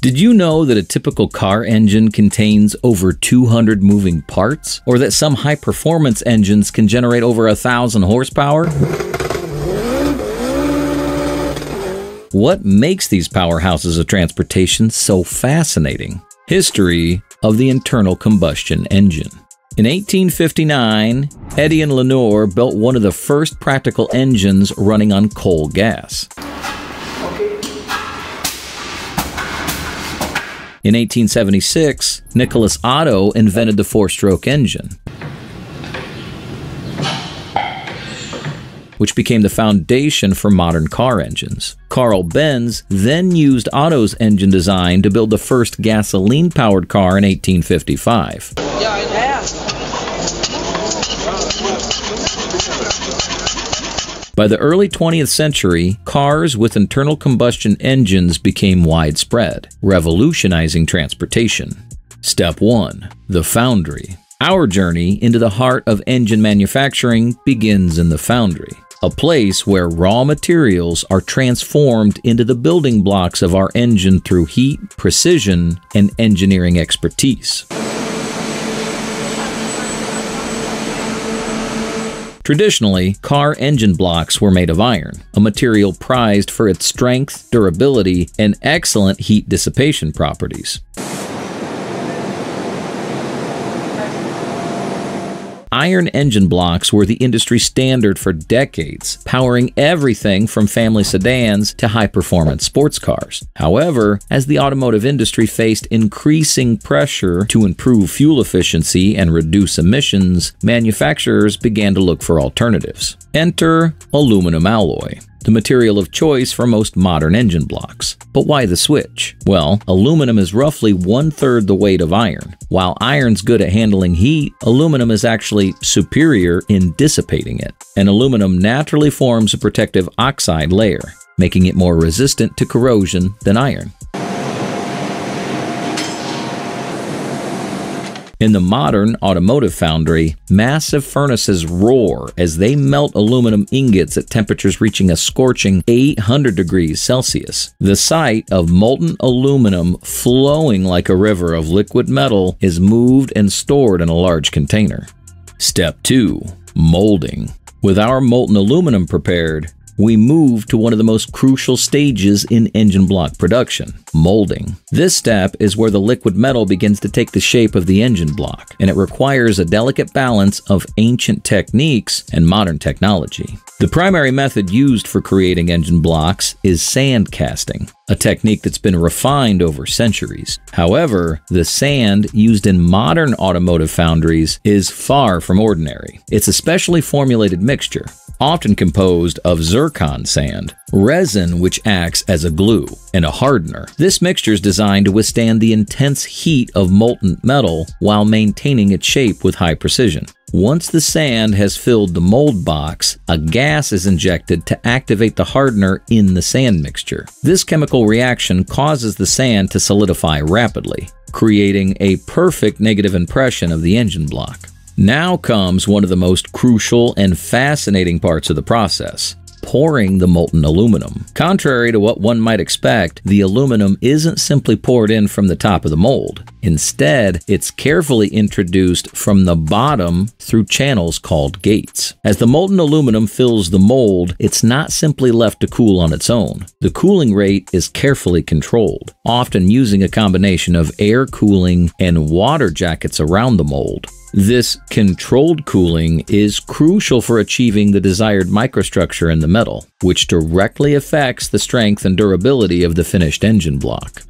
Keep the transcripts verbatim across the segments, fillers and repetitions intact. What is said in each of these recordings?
Did you know that a typical car engine contains over two hundred moving parts? Or that some high-performance engines can generate over one thousand horsepower? What makes these powerhouses of transportation so fascinating? History of the internal combustion engine. In eighteen fifty-nine, Étienne Lenoir built one of the first practical engines running on coal gas. In eighteen seventy-six, Nikolaus Otto invented the four-stroke engine, which became the foundation for modern car engines. Karl Benz then used Otto's engine design to build the first gasoline-powered car in eighteen fifty-five. Yeah, By the early twentieth century, cars with internal combustion engines became widespread, revolutionizing transportation. Step one. The foundry. Our journey into the heart of engine manufacturing begins in the foundry, a place where raw materials are transformed into the building blocks of our engine through heat, precision, and engineering expertise. Traditionally, car engine blocks were made of iron, a material prized for its strength, durability, and excellent heat dissipation properties. Iron engine blocks were the industry standard for decades, powering everything from family sedans to high-performance sports cars. However, as the automotive industry faced increasing pressure to improve fuel efficiency and reduce emissions, manufacturers began to look for alternatives. Enter aluminum alloy, the material of choice for most modern engine blocks. But why the switch? Well, aluminum is roughly one-third the weight of iron. While iron's good at handling heat, aluminum is actually superior in dissipating it. And aluminum naturally forms a protective oxide layer, making it more resistant to corrosion than iron. In the modern automotive foundry, massive furnaces roar as they melt aluminum ingots at temperatures reaching a scorching eight hundred degrees Celsius. The sight of molten aluminum flowing like a river of liquid metal is moved and stored in a large container. Step two. Molding. With our molten aluminum prepared, we move to one of the most crucial stages in engine block production, molding. This step is where the liquid metal begins to take the shape of the engine block, and it requires a delicate balance of ancient techniques and modern technology. The primary method used for creating engine blocks is sand casting, a technique that's been refined over centuries. However, the sand used in modern automotive foundries is far from ordinary. It's a specially formulated mixture, often composed of zircon sand, resin which acts as a glue, and a hardener. This mixture is designed to withstand the intense heat of molten metal while maintaining its shape with high precision. Once the sand has filled the mold box, a gas is injected to activate the hardener in the sand mixture. This chemical reaction causes the sand to solidify rapidly, creating a perfect negative impression of the engine block. Now comes one of the most crucial and fascinating parts of the process: pouring the molten aluminum. Contrary to what one might expect, the aluminum isn't simply poured in from the top of the mold. Instead, it's carefully introduced from the bottom through channels called gates. As the molten aluminum fills the mold, it's not simply left to cool on its own. The cooling rate is carefully controlled, often using a combination of air cooling and water jackets around the mold. This controlled cooling is crucial for achieving the desired microstructure in the metal, which directly affects the strength and durability of the finished engine block.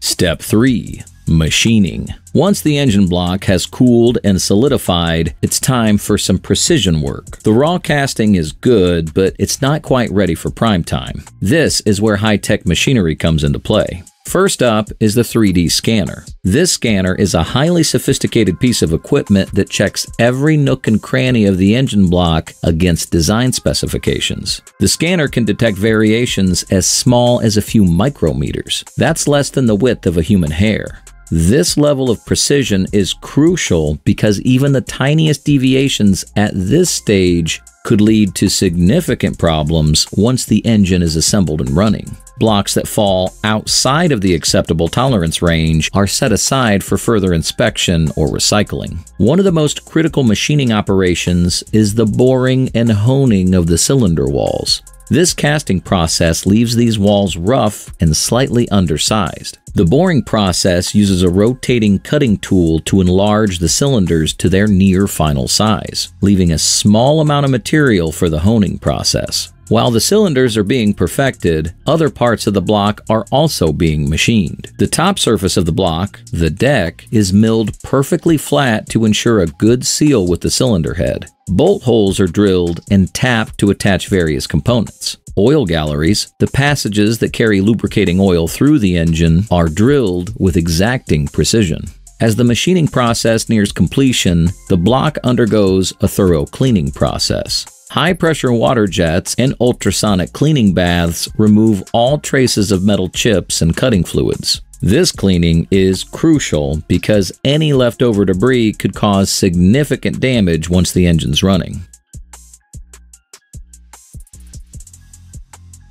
Step three. Machining. Once the engine block has cooled and solidified, it's time for some precision work. The raw casting is good, but it's not quite ready for prime time. This is where high-tech machinery comes into play. First up is the three D scanner. This scanner is a highly sophisticated piece of equipment that checks every nook and cranny of the engine block against design specifications. The scanner can detect variations as small as a few micrometers. That's less than the width of a human hair. This level of precision is crucial because even the tiniest deviations at this stage could lead to significant problems once the engine is assembled and running. Blocks that fall outside of the acceptable tolerance range are set aside for further inspection or recycling. One of the most critical machining operations is the boring and honing of the cylinder walls. This casting process leaves these walls rough and slightly undersized. The boring process uses a rotating cutting tool to enlarge the cylinders to their near final size, leaving a small amount of material for the honing process. While the cylinders are being perfected, other parts of the block are also being machined. The top surface of the block, the deck, is milled perfectly flat to ensure a good seal with the cylinder head. Bolt holes are drilled and tapped to attach various components. Oil galleries, the passages that carry lubricating oil through the engine, are drilled with exacting precision. As the machining process nears completion, the block undergoes a thorough cleaning process. High-pressure water jets and ultrasonic cleaning baths remove all traces of metal chips and cutting fluids. This cleaning is crucial because any leftover debris could cause significant damage once the engine's running.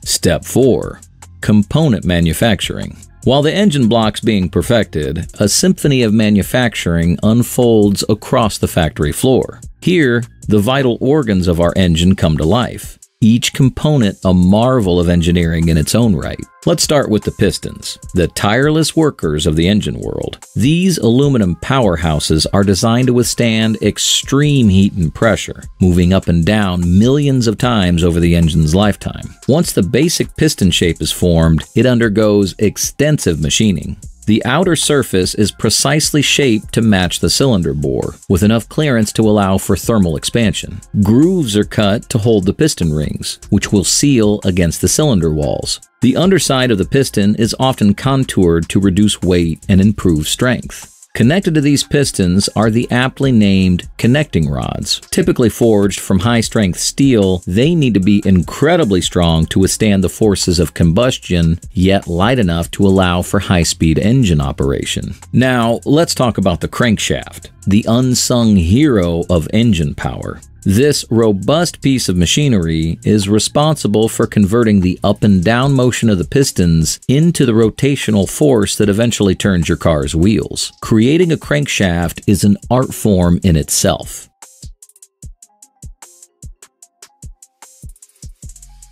Step four. Component manufacturing. While the engine block's being perfected, a symphony of manufacturing unfolds across the factory floor. Here, the vital organs of our engine come to life, each component a marvel of engineering in its own right. Let's start with the pistons, the tireless workers of the engine world. These aluminum powerhouses are designed to withstand extreme heat and pressure, moving up and down millions of times over the engine's lifetime. Once the basic piston shape is formed, it undergoes extensive machining. The outer surface is precisely shaped to match the cylinder bore, with enough clearance to allow for thermal expansion. Grooves are cut to hold the piston rings, which will seal against the cylinder walls. The underside of the piston is often contoured to reduce weight and improve strength. Connected to these pistons are the aptly named connecting rods. Typically forged from high-strength steel, they need to be incredibly strong to withstand the forces of combustion, yet light enough to allow for high-speed engine operation. Now, let's talk about the crankshaft, the unsung hero of engine power. This robust piece of machinery is responsible for converting the up and down motion of the pistons into the rotational force that eventually turns your car's wheels. Creating a crankshaft is an art form in itself.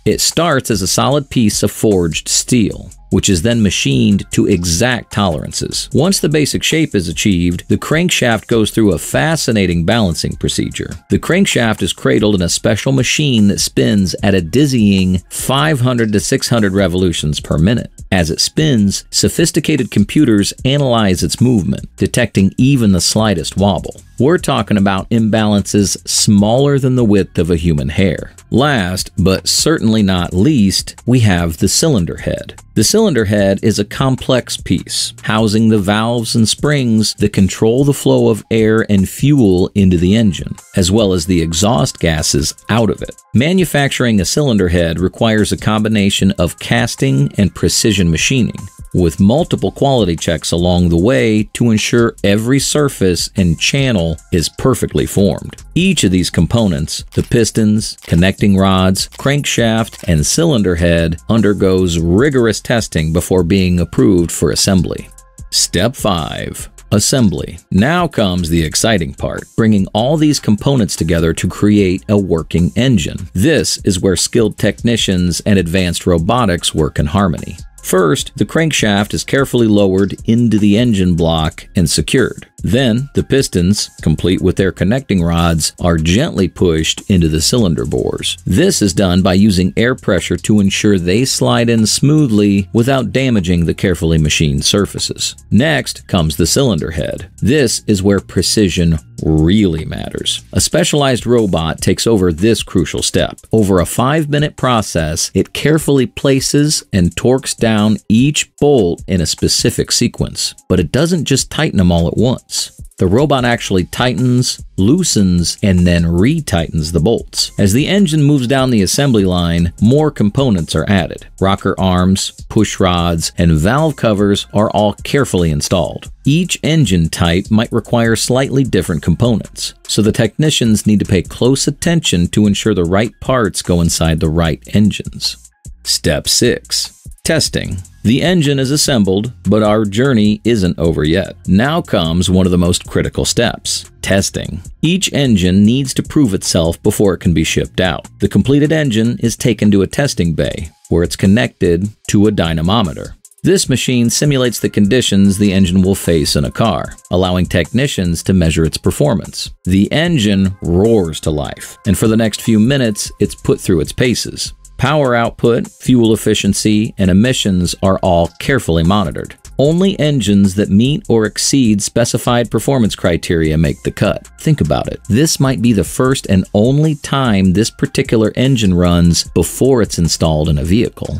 It starts as a solid piece of forged steel, which is then machined to exact tolerances. Once the basic shape is achieved, the crankshaft goes through a fascinating balancing procedure. The crankshaft is cradled in a special machine that spins at a dizzying five hundred to six hundred revolutions per minute. As it spins, sophisticated computers analyze its movement, detecting even the slightest wobble. We're talking about imbalances smaller than the width of a human hair. Last, but certainly not least, we have the cylinder head. The cylinder head is a complex piece, housing the valves and springs that control the flow of air and fuel into the engine, as well as the exhaust gases out of it. Manufacturing a cylinder head requires a combination of casting and precision machining, with multiple quality checks along the way to ensure every surface and channel is perfectly formed. Each of these components, the pistons, connecting rods, crankshaft, and cylinder head, undergoes rigorous testing before being approved for assembly. Step five. Assembly. Now comes the exciting part, bringing all these components together to create a working engine. This is where skilled technicians and advanced robotics work in harmony. First, the crankshaft is carefully lowered into the engine block and secured. Then, the pistons, complete with their connecting rods, are gently pushed into the cylinder bores. This is done by using air pressure to ensure they slide in smoothly without damaging the carefully machined surfaces. Next comes the cylinder head. This is where precision really matters. A specialized robot takes over this crucial step. Over a five-minute process, it carefully places and torques down each bolt in a specific sequence, but it doesn't just tighten them all at once. The robot actually tightens, loosens, and then re-tightens the bolts. As the engine moves down the assembly line, more components are added. Rocker arms, push rods, and valve covers are all carefully installed. Each engine type might require slightly different components, so the technicians need to pay close attention to ensure the right parts go inside the right engines. Step six. Testing. The engine is assembled, but our journey isn't over yet. Now comes one of the most critical steps, testing. Each engine needs to prove itself before it can be shipped out. The completed engine is taken to a testing bay, where it's connected to a dynamometer. This machine simulates the conditions the engine will face in a car, allowing technicians to measure its performance. The engine roars to life, and for the next few minutes, it's put through its paces. Power output, fuel efficiency, and emissions are all carefully monitored. Only engines that meet or exceed specified performance criteria make the cut. Think about it. This might be the first and only time this particular engine runs before it's installed in a vehicle.